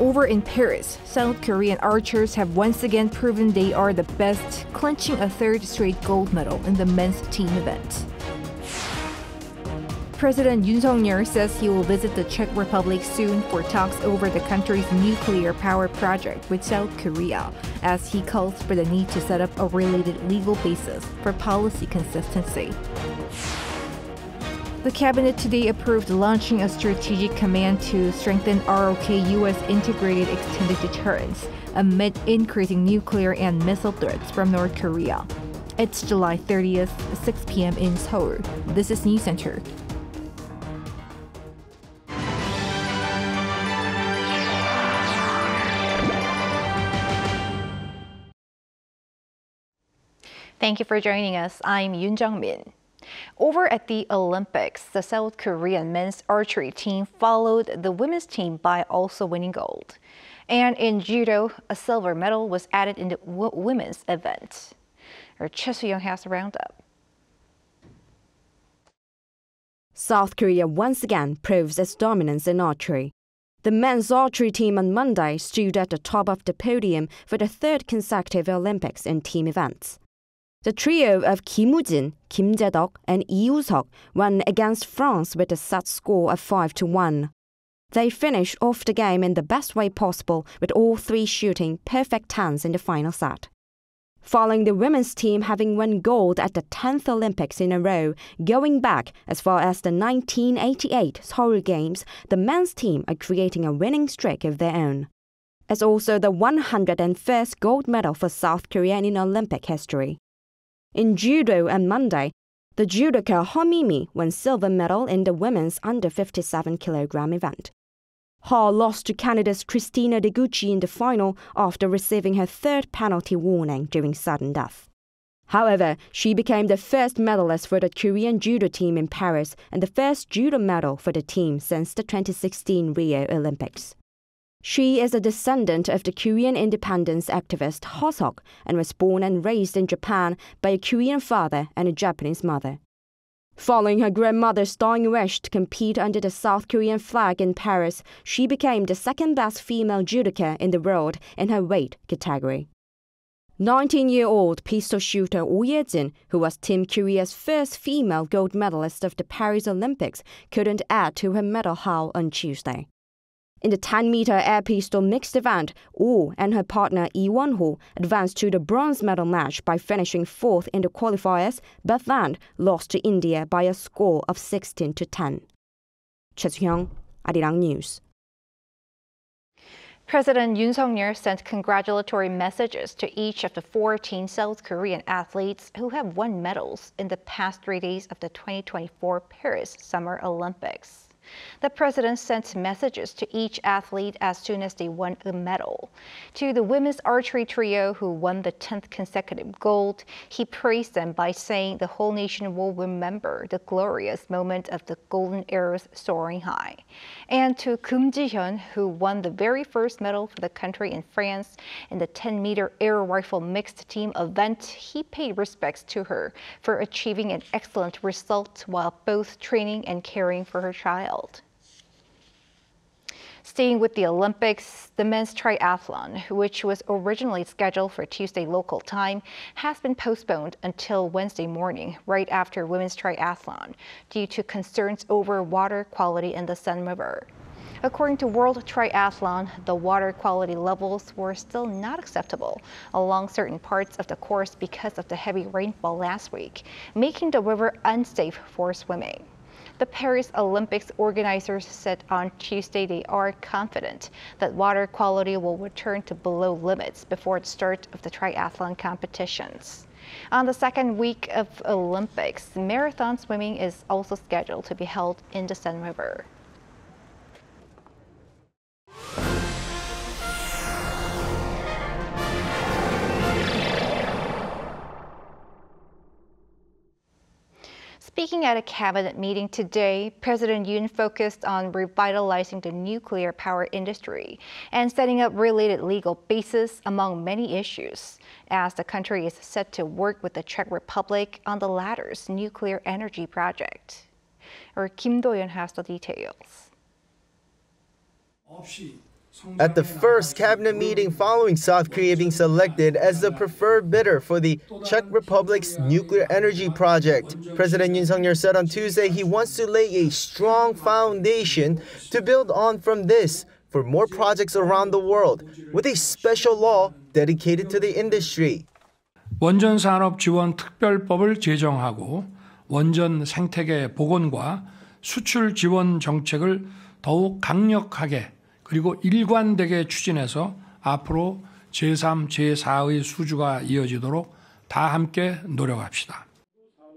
Over in Paris, South Korean archers have once again proven they are the best, clinching a third straight gold medal in the men's team event. President Yoon Suk-yeol says he will visit the Czech Republic soon for talks over the country's nuclear power project with South Korea, as he calls for the need to set up a related legal basis for policy consistency. The cabinet today approved launching a strategic command to strengthen ROK-US integrated extended deterrence amid increasing nuclear and missile threats from North Korea. It's July 30th, 6 p.m. in Seoul. This is NEWSCENTER. Thank you for joining us. I'm Yoon Jung-min. Over at the Olympics, the South Korean men's archery team followed the women's team by also winning gold. And in judo, a silver medal was added in the women's event. Our Choi Su-hyeong has a roundup. South Korea once again proves its dominance in archery. The men's archery team on Monday stood at the top of the podium for the third consecutive Olympics in team events. The trio of Kim Woojin, Kim Jaedok, and Lee Wooseok won against France with a set score of 5-1. They finished off the game in the best way possible, with all three shooting perfect tens in the final set. Following the women's team having won gold at the 10th Olympics in a row, going back as far as the 1988 Seoul Games, the men's team are creating a winning streak of their own. It's also the 101st gold medal for South Korea in Olympic history. In judo on Monday, the judoka Huh Mi-mi won silver medal in the women's under 57 kg event. Ha lost to Canada's Christina Deguchi in the final after receiving her third penalty warning during sudden death. However, she became the first medalist for the Korean judo team in Paris and the first judo medal for the team since the 2016 Rio Olympics. She is a descendant of the Korean independence activist Huh Sok and was born and raised in Japan by a Korean father and a Japanese mother. Following her grandmother's dying wish to compete under the South Korean flag in Paris, she became the second-best female judoka in the world in her weight category. 19-year-old pistol shooter Oh Yejin, who was Team Korea's first female gold medalist of the Paris Olympics, couldn't add to her medal haul on Tuesday. In the 10-meter air pistol mixed event, Oh and her partner Lee Won-ho advanced to the bronze medal match by finishing fourth in the qualifiers, but then lost to India by a score of 16-10. Choi Su-hyeong, Arirang News. President Yoon Suk-yeol sent congratulatory messages to each of the 14 South Korean athletes who have won medals in the past 3 days of the 2024 Paris Summer Olympics. The president sent messages to each athlete as soon as they won a medal. To the women's archery trio who won the 10th consecutive gold, he praised them by saying the whole nation will remember the glorious moment of the golden arrows soaring high. And to Kim Ji-hyun, who won the very first medal for the country in France in the 10-meter air rifle mixed team event, he paid respects to her for achieving an excellent result while both training and caring for her child. Staying with the Olympics, the men's triathlon, which was originally scheduled for Tuesday local time, has been postponed until Wednesday morning, right after women's triathlon, due to concerns over water quality in the Seine River. According to World Triathlon, the water quality levels were still not acceptable along certain parts of the course because of the heavy rainfall last week, making the river unsafe for swimming. The Paris Olympics organizers said on Tuesday they are confident that water quality will return to below limits before the start of the triathlon competitions. On the second week of Olympics, marathon swimming is also scheduled to be held in the Seine River. Speaking at a cabinet meeting today, President Yoon focused on revitalizing the nuclear power industry and setting up related legal basis among many issues, as the country is set to work with the Czech Republic on the latter's nuclear energy project. Our Kim Do-yeon has the details. At the first cabinet meeting following South Korea being selected as the preferred bidder for the Czech Republic's nuclear energy project, President Yoon Suk-yeol said on Tuesday he wants to lay a strong foundation to build on from this for more projects around the world, with a special law dedicated to the industry. 원전 산업 지원 특별법을 제정하고 원전 생태계 복원과 수출 지원 정책을 더욱 강력하게 그리고 일관되게 추진해서 앞으로 제3, 제4의 수주가 이어지도록 다 함께 노력합시다.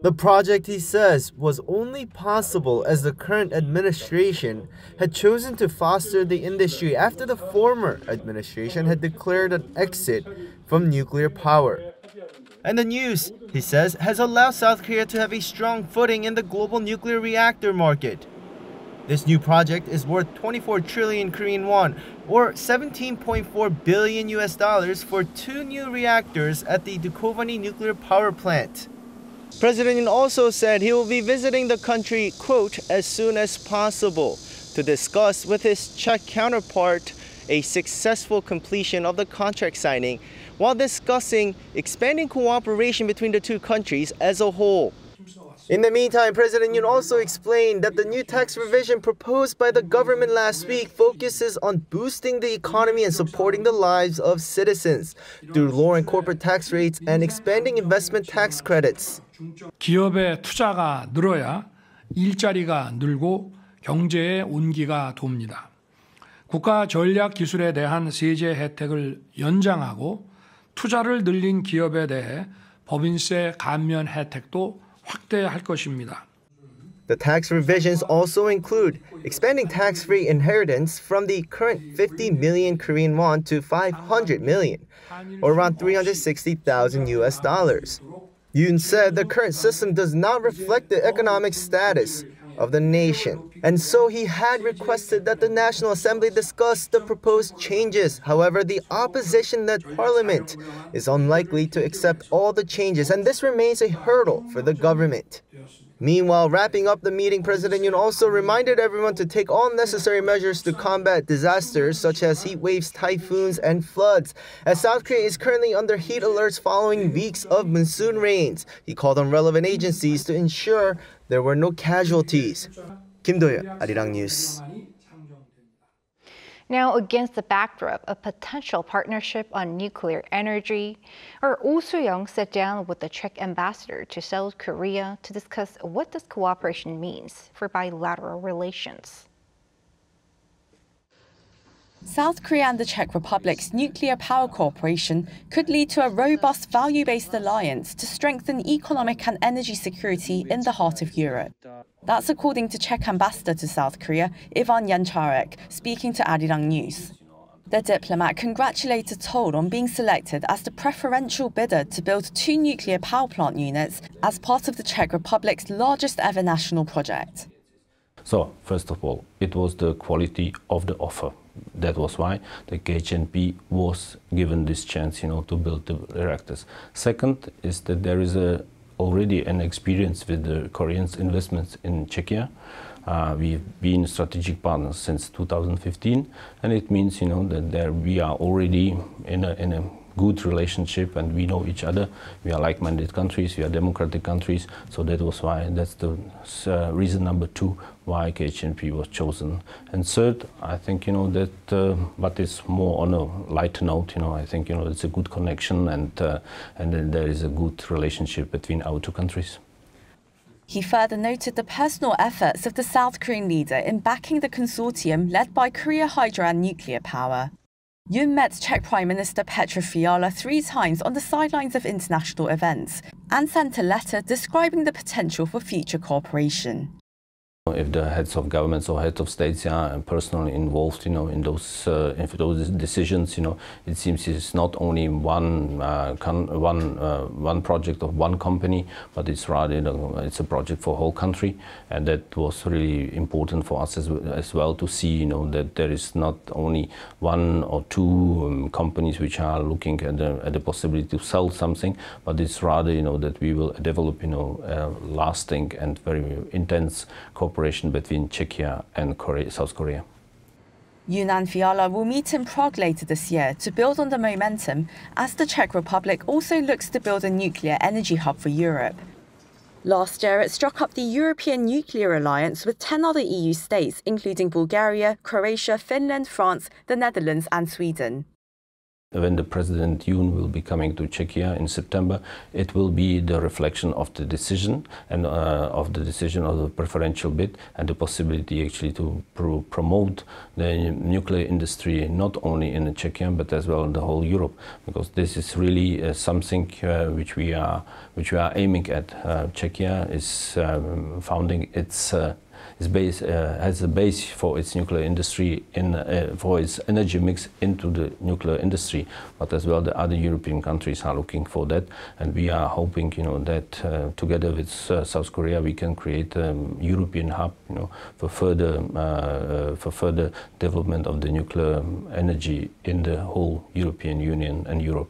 The project, he says, was only possible as the current administration had chosen to foster the industry after the former administration had declared an exit from nuclear power. And the news, he says, has allowed South Korea to have a strong footing in the global nuclear reactor market. This new project is worth 24 trillion Korean won, or $17.4 billion for two new reactors at the Dukovany nuclear power plant. President Yoon also said he will be visiting the country, quote, as soon as possible to discuss with his Czech counterpart a successful completion of the contract signing while discussing expanding cooperation between the two countries as a whole. In the meantime, President Yoon also explained that the new tax revision proposed by the government last week focuses on boosting the economy and supporting the lives of citizens through lowering corporate tax rates and expanding investment tax credits. 기업의 투자가 늘어야 일자리가 늘고 경제의 온기가 돕니다. 국가 전략 기술에 대한 세제 혜택을 연장하고 투자를 늘린 기업에 대해 법인세 감면 혜택도 확대할 것입니다. The tax revisions also include expanding tax-free inheritance from the current 50 million Korean won to 500 million, or around $360,000. Yoon said the current system does not reflect the economic status of the nation, and so he had requested that the National Assembly discuss the proposed changes. However, the opposition-led parliament is unlikely to accept all the changes, and this remains a hurdle for the government. Meanwhile, wrapping up the meeting, President Yoon also reminded everyone to take all necessary measures to combat disasters such as heat waves, typhoons, and floods, as South Korea is currently under heat alerts following weeks of monsoon rains. He called on relevant agencies to ensure there were no casualties. Kim Do-yeon, Arirang News. Now, against the backdrop of potential partnership on nuclear energy, Oh Soo-young sat down with the Czech ambassador to South Korea to discuss what this cooperation means for bilateral relations. South Korea and the Czech Republic's nuclear power cooperation could lead to a robust value-based alliance to strengthen economic and energy security in the heart of Europe. That's according to Czech ambassador to South Korea, Ivan Jančarek, speaking to Arirang News. The diplomat congratulated Seoul on being selected as the preferential bidder to build two nuclear power plant units as part of the Czech Republic's largest ever national project. So, first of all, it was the quality of the offer. That was why the KHNP was given this chance, to build the reactors. Second is that there is already an experience with the Koreans' investments in Czechia. We've been strategic partners since 2015, and it means, that we are already in a good relationship, and we know each other. We are like-minded countries, we are democratic countries, so that was why, that's the reason number two why KHNP was chosen. And third, I think, that but it's more on a light note, I think, it's a good connection, and then there is a good relationship between our two countries. He further noted the personal efforts of the South Korean leader in backing the consortium led by Korea Hydro and Nuclear Power. Yoon met Czech Prime Minister Petr Fiala three times on the sidelines of international events and sent a letter describing the potential for future cooperation. If the heads of governments or heads of states are personally involved, in those decisions, it seems it's not only one project of one company, but it's rather it's a project for whole country, and that was really important for us as well to see, that there is not only one or two companies which are looking at the possibility to sell something, but it's rather, that we will develop, a lasting and very intense cooperation between Czechia and South Korea. Yoon and Fiala will meet in Prague later this year to build on the momentum as the Czech Republic also looks to build a nuclear energy hub for Europe. Last year, it struck up the European Nuclear Alliance with 10 other EU states, including Bulgaria, Croatia, Finland, France, the Netherlands and Sweden. When the President Yoon will be coming to Czechia in September, it will be the reflection of the decision and of the preferential bid and the possibility actually to promote the nuclear industry not only in Czechia but as well in the whole Europe, because this is really something which we are aiming at. Czechia is founding its. Has a base for its nuclear industry, for its energy mix into the nuclear industry, but as well the other European countries are looking for that, and we are hoping, you know, that together with South Korea we can create a European hub, you know, for further development of the nuclear energy in the whole European Union and Europe.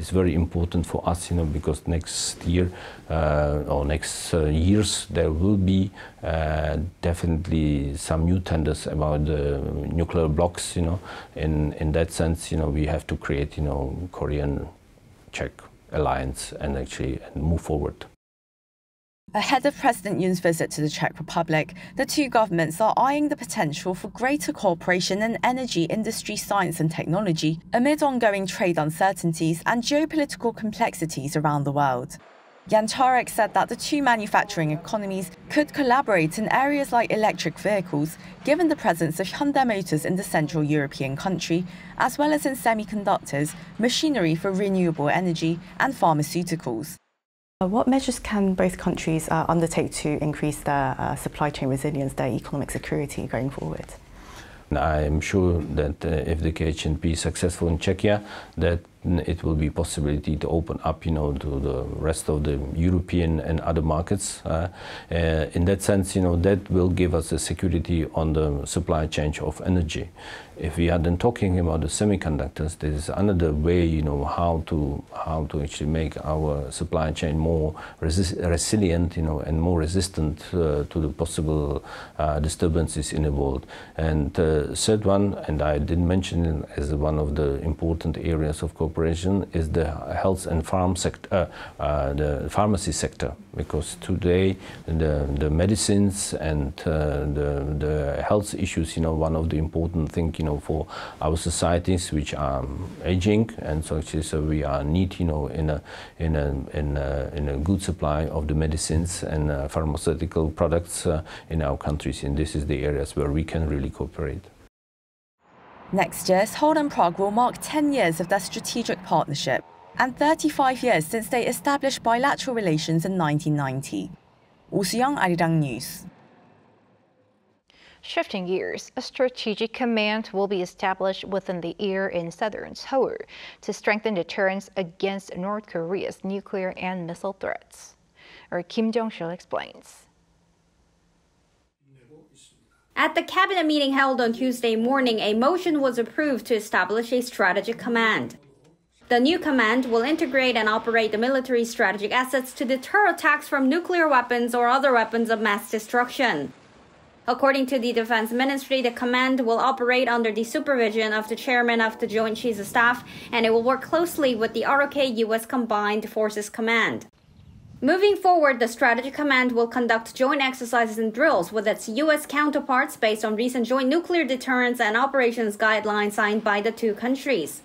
It's very important for us, you know, because next year or next years there will be definitely some new tenders about the nuclear blocks, you know. In that sense, you know, we have to create, you know, Korean-Czech alliance and actually move forward. Ahead of President Yoon's visit to the Czech Republic, the two governments are eyeing the potential for greater cooperation in energy, industry, science and technology amid ongoing trade uncertainties and geopolitical complexities around the world. Jančarek said that the two manufacturing economies could collaborate in areas like electric vehicles, given the presence of Hyundai Motors in the Central European country, as well as in semiconductors, machinery for renewable energy and pharmaceuticals. What measures can both countries undertake to increase their supply chain resilience, their economic security going forward? I am sure that if the KHNP is successful in Czechia, that it will be possibility to open up, you know, to the rest of the European and other markets. In that sense, you know, that will give us the security on the supply chain of energy. If we are then talking about the semiconductors, there is another way, you know, how to actually make our supply chain more resilient, you know, and more resistant to the possible disturbances in the world. And third one, and I didn't mention it as one of the important areas of cooperation, is the health and the pharmacy sector, because today the medicines and the health issues, you know, one of the important things, you know, for our societies which are aging, and so actually so we are need, you know, in a good supply of the medicines and pharmaceutical products in our countries, and this is the areas where we can really cooperate. Next year, Seoul and Prague will mark 10 years of their strategic partnership and 35 years since they established bilateral relations in 1990. Oh Yejin, Arirang News. Shifting gears, a strategic command will be established within the year in southern Seoul to strengthen deterrence against North Korea's nuclear and missile threats. Our Kim Jong-sil explains. At the cabinet meeting held on Tuesday morning, a motion was approved to establish a strategic command. The new command will integrate and operate the military's strategic assets to deter attacks from nuclear weapons or other weapons of mass destruction. According to the Defense Ministry, the command will operate under the supervision of the chairman of the Joint Chiefs of Staff, and it will work closely with the ROK-US Combined Forces Command. Moving forward, the Strategic Command will conduct joint exercises and drills with its U.S. counterparts based on recent joint nuclear deterrence and operations guidelines signed by the two countries.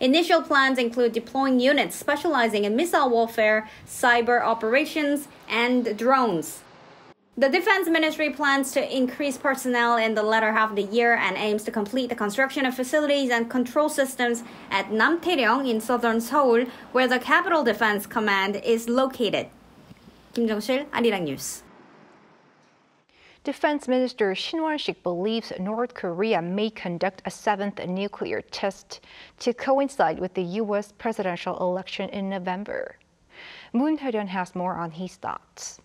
Initial plans include deploying units specializing in missile warfare, cyber operations, and drones. The Defense Ministry plans to increase personnel in the latter half of the year and aims to complete the construction of facilities and control systems at Namtaeryeong in southern Seoul, where the Capital Defense Command is located. Kim Jong-sil, Arirang News. Defense Minister Shin Won-sik believes North Korea may conduct a 7th nuclear test to coincide with the U.S. presidential election in November. Moon Hye-ran has more on his thoughts.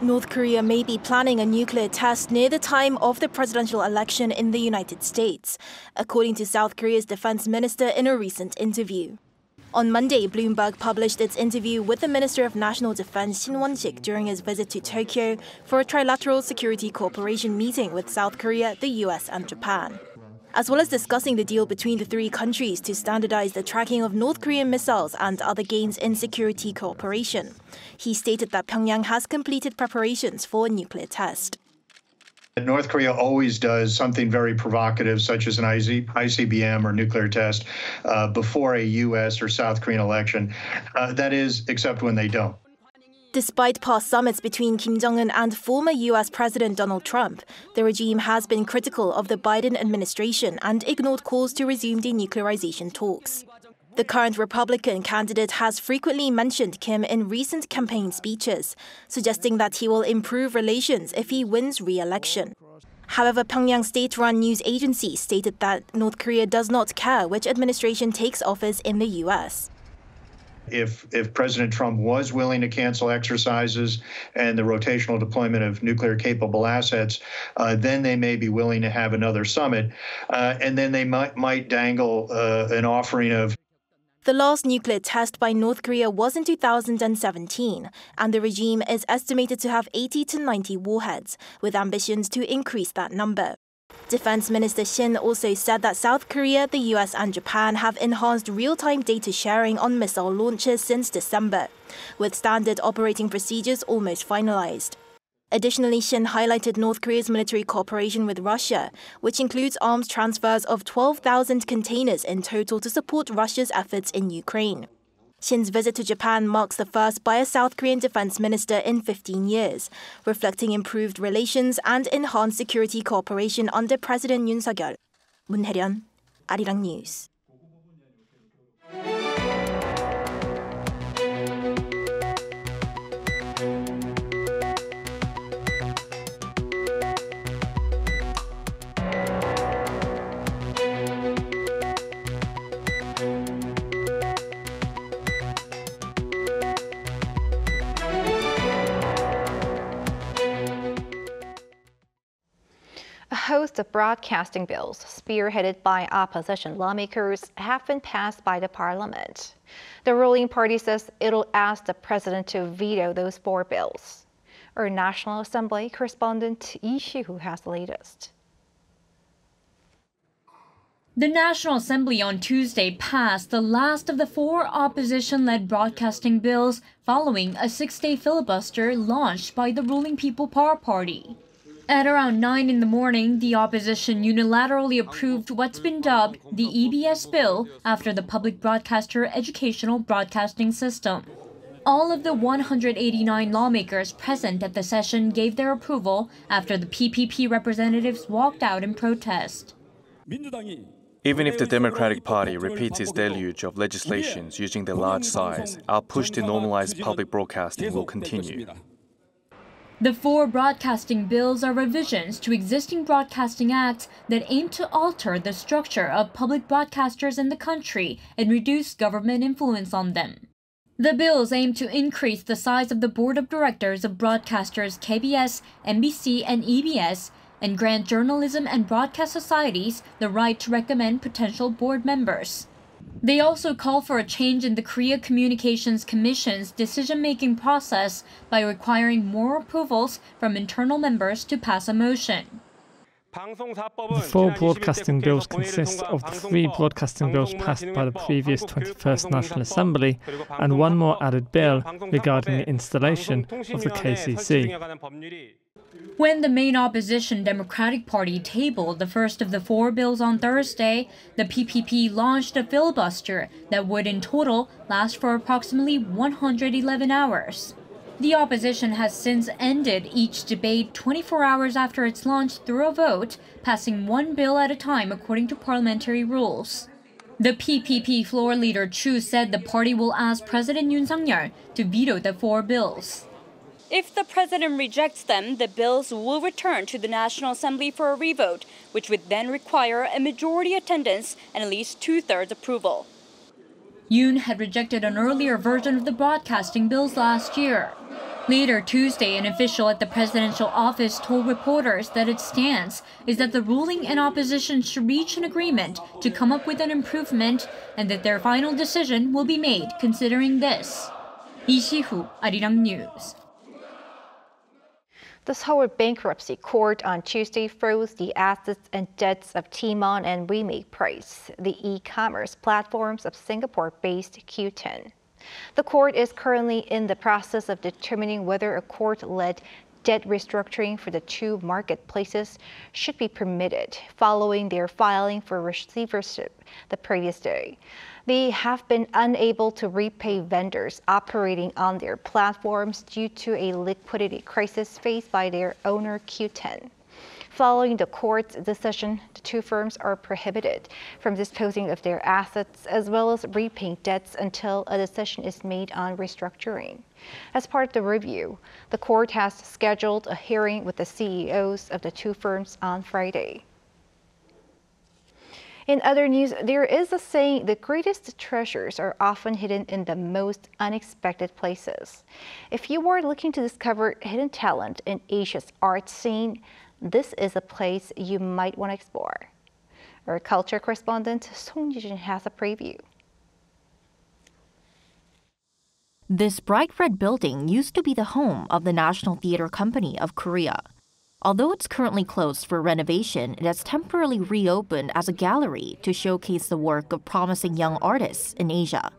North Korea may be planning a nuclear test near the time of the presidential election in the United States, according to South Korea's defense minister in a recent interview. On Monday, Bloomberg published its interview with the Minister of National Defense Shin Won-sik during his visit to Tokyo for a trilateral security cooperation meeting with South Korea, the US and Japan. As well as discussing the deal between the three countries to standardize the tracking of North Korean missiles and other gains in security cooperation, he stated that Pyongyang has completed preparations for a nuclear test. North Korea always does something very provocative, such as an ICBM or nuclear test, before a U.S. or South Korean election. That is, except when they don't. Despite past summits between Kim Jong-un and former U.S. President Donald Trump, the regime has been critical of the Biden administration and ignored calls to resume denuclearization talks. The current Republican candidate has frequently mentioned Kim in recent campaign speeches, suggesting that he will improve relations if he wins re-election. However, Pyongyang state-run news agency stated that North Korea does not care which administration takes office in the U.S. If President Trump was willing to cancel exercises and the rotational deployment of nuclear-capable assets, then they may be willing to have another summit, and then they might dangle an offering of. The last nuclear test by North Korea was in 2017, and the regime is estimated to have 80 to 90 warheads, with ambitions to increase that number. Defense Minister Shin also said that South Korea, the US and Japan have enhanced real-time data sharing on missile launches since December, with standard operating procedures almost finalized. Additionally, Shin highlighted North Korea's military cooperation with Russia, which includes arms transfers of 12,000 containers in total to support Russia's efforts in Ukraine. Shin's visit to Japan marks the first by a South Korean defense minister in 15 years, reflecting improved relations and enhanced security cooperation under President Yoon Suk-yeol. Moon Hye-ran, Arirang News. A host of broadcasting bills, spearheaded by opposition lawmakers, have been passed by the parliament. The ruling party says it'll ask the president to veto those four bills. Our National Assembly correspondent Ishi, who has the latest. The National Assembly on Tuesday passed the last of the four opposition-led broadcasting bills following a six-day filibuster launched by the ruling People Power Party. At around 9 in the morning, the opposition unilaterally approved what's been dubbed the EBS bill after the Public Broadcaster Educational Broadcasting System. All of the 189 lawmakers present at the session gave their approval after the PPP representatives walked out in protest. Even if the Democratic Party repeats its deluge of legislations using their large size, our push to normalize public broadcasting will continue. The four broadcasting bills are revisions to existing broadcasting acts that aim to alter the structure of public broadcasters in the country and reduce government influence on them. The bills aim to increase the size of the board of directors of broadcasters KBS, NBC, and EBS, and grant journalism and broadcast societies the right to recommend potential board members. They also call for a change in the Korea Communications Commission's decision-making process by requiring more approvals from internal members to pass a motion. The four broadcasting bills consist of the three broadcasting bills passed by the previous 21st National Assembly and one more added bill regarding the installation of the KCC. When the main opposition Democratic Party tabled the first of the four bills on Thursday, the PPP launched a filibuster that would in total last for approximately 111 hours. The opposition has since ended each debate 24 hours after its launch through a vote, passing one bill at a time according to parliamentary rules. The PPP floor leader Chu said the party will ask President Yoon Suk-yeol to veto the four bills. If the president rejects them, the bills will return to the National Assembly for a revote, which would then require a majority attendance and at least two-thirds approval. Yoon had rejected an earlier version of the broadcasting bills last year. Later Tuesday, an official at the presidential office told reporters that its stance is that the ruling and opposition should reach an agreement to come up with an improvement and that their final decision will be made considering this. Ishi, Arirang News. The Seoul bankruptcy court on Tuesday froze the assets and debts of TMON and WeMakePrice, the e-commerce platforms of Singapore-based Q10. The court is currently in the process of determining whether a court-led debt restructuring for the two marketplaces should be permitted following their filing for receivership the previous day. They have been unable to repay vendors operating on their platforms due to a liquidity crisis faced by their owner Q10. Following the court's decision, the two firms are prohibited from disposing of their assets as well as repaying debts until a decision is made on restructuring. As part of the review, the court has scheduled a hearing with the CEOs of the two firms on Friday. In other news, there is a saying, the greatest treasures are often hidden in the most unexpected places. If you are looking to discover hidden talent in Asia's art scene, this is a place you might want to explore. Our culture correspondent Song Yijin has a preview. This bright red building used to be the home of the National Theatre Company of Korea. Although it's currently closed for renovation, it has temporarily reopened as a gallery to showcase the work of promising young artists in Asia.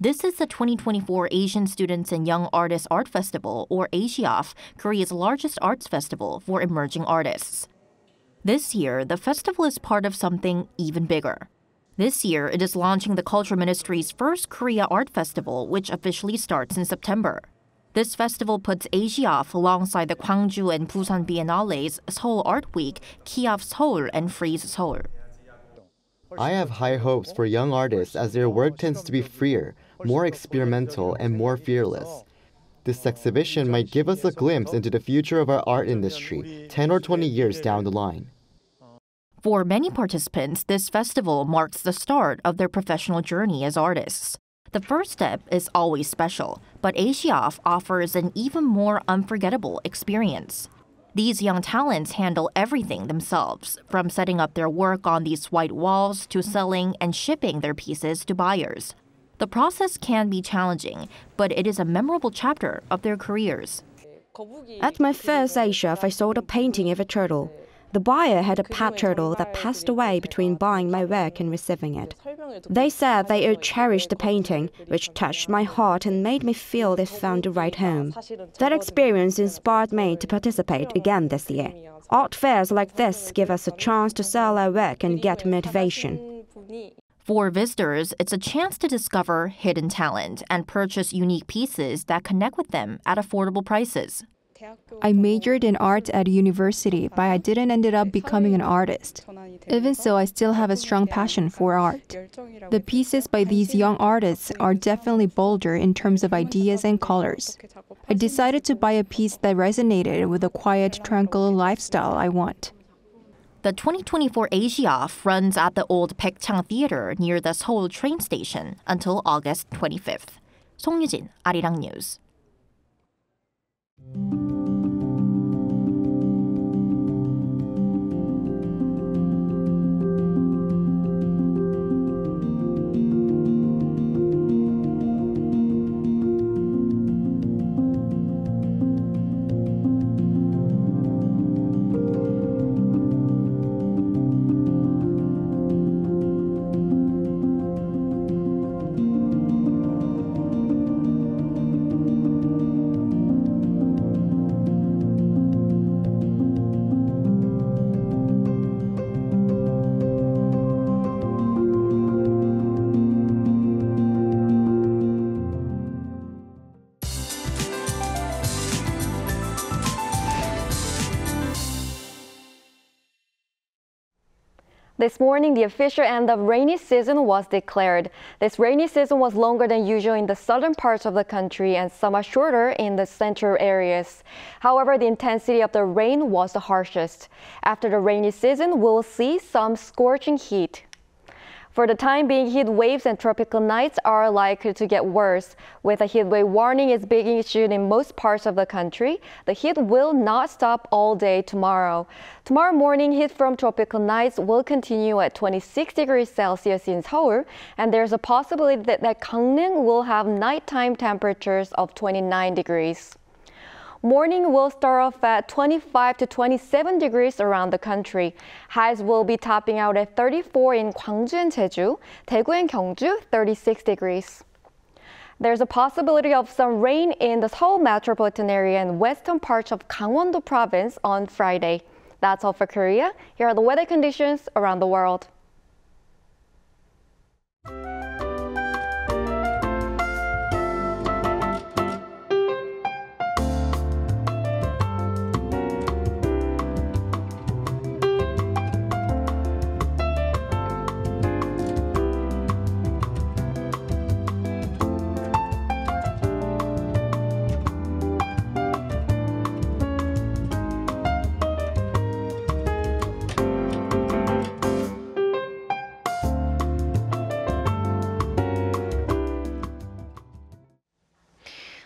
This is the 2024 Asian Students and Young Artists Art Festival, or ASYAAF, Korea's largest arts festival for emerging artists. This year, the festival is part of something even bigger. This year, it is launching the Culture Ministry's first Korea Art Festival, which officially starts in September. This festival puts ASYAAF alongside the Gwangju and Busan Biennales, Seoul Art Week, KIAF Seoul, and Freeze Seoul. I have high hopes for young artists as their work tends to be freer, more experimental, and more fearless. This exhibition might give us a glimpse into the future of our art industry 10 or 20 years down the line. For many participants, this festival marks the start of their professional journey as artists. The first step is always special, but ASYAAF offers an even more unforgettable experience. These young talents handle everything themselves, from setting up their work on these white walls to selling and shipping their pieces to buyers. The process can be challenging, but it is a memorable chapter of their careers. At my first ASYAAF, I sold a painting of a turtle. The buyer had a pet turtle that passed away between buying my work and receiving it. They said they cherished the painting, which touched my heart and made me feel they found the right home. That experience inspired me to participate again this year. Art fairs like this give us a chance to sell our work and get motivation. For visitors, it's a chance to discover hidden talent and purchase unique pieces that connect with them at affordable prices. I majored in art at university, but I didn't end up becoming an artist. Even so, I still have a strong passion for art. The pieces by these young artists are definitely bolder in terms of ideas and colors. I decided to buy a piece that resonated with the quiet, tranquil lifestyle I want. The 2024 ASYAAF runs at the old Baekchang Theater near the Seoul train station until August 25th. Song Yujin, Arirang News. This morning, the official end of rainy season was declared. This rainy season was longer than usual in the southern parts of the country and somewhat shorter in the central areas. However, the intensity of the rain was the harshest. After the rainy season, we'll see some scorching heat. For the time being, heat waves and tropical nights are likely to get worse. With a heat wave warning is being issued in most parts of the country, the heat will not stop all day tomorrow. Tomorrow morning, heat from tropical nights will continue at 26 degrees Celsius in Seoul, and there's a possibility that Gangneung will have nighttime temperatures of 29 degrees. Morning will start off at 25 to 27 degrees around the country. Highs will be topping out at 34 in Gwangju and Jeju, Daegu and Gyeongju 36 degrees. There's a possibility of some rain in the Seoul metropolitan area and western parts of Gangwon-do province on Friday. That's all for Korea. Here are the weather conditions around the world.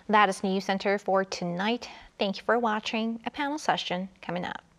That is NewsCenter for tonight. Thank you for watching. A panel session coming up.